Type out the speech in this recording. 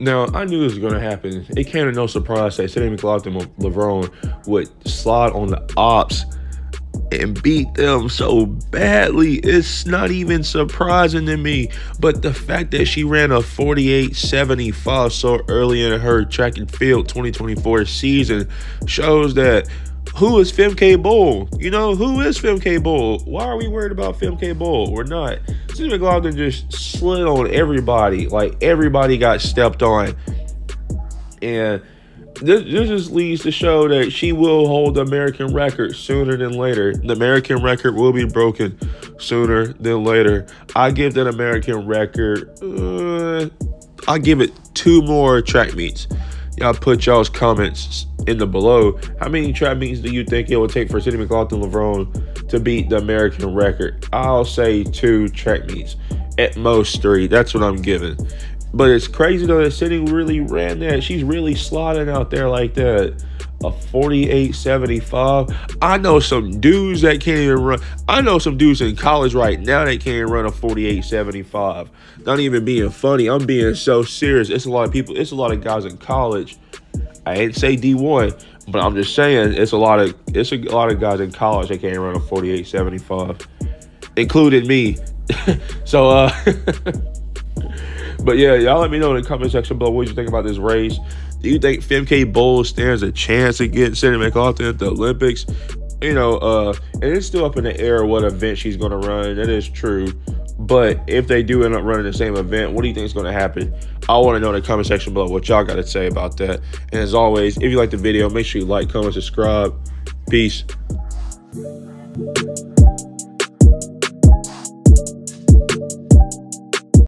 Now, I knew this was going to happen. It came to no surprise that Sydney McLaughlin-Levrone would slide on the Ops and beat them so badly. It's not even surprising to me. But the fact that she ran a 48.75 so early in her track and field 2024 season shows that who is Femke Bol? You know, who is Femke Bol? Why are we worried about Femke Bol? We're not. Sydney McLaughlin just slid on everybody. Like, everybody got stepped on. And this just leads to show that she will hold the American record sooner than later. The American record will be broken sooner than later. I give that American record, I give it 2 more track meets. Y'all put y'all's comments in the below. How many track meets do you think it will take for Sydney McLaughlin-Levrone to beat the American record? I'll say 2 track meets, at most 3. That's what I'm giving. But it's crazy though that Sydney really ran that. She's really sliding out there like that. A 48.75. I know some dudes that can't even run. I know some dudes in college right now that can't even run a 48.75. Not even being funny. I'm being so serious. It's a lot of people. It's a lot of guys in college. I didn't say D1, but I'm just saying it's a lot of guys in college that can't run a 48.75, including me. So. But yeah, y'all let me know in the comment section below what you think about this race. Do you think Femke Bol stands a chance against Sydney McLaughlin at the Olympics? You know, and it's still up in the air what event she's going to run. That is true. But if they do end up running the same event, what do you think is going to happen? I want to know in the comment section below what y'all got to say about that. And as always, if you like the video, make sure you like, comment, subscribe. Peace.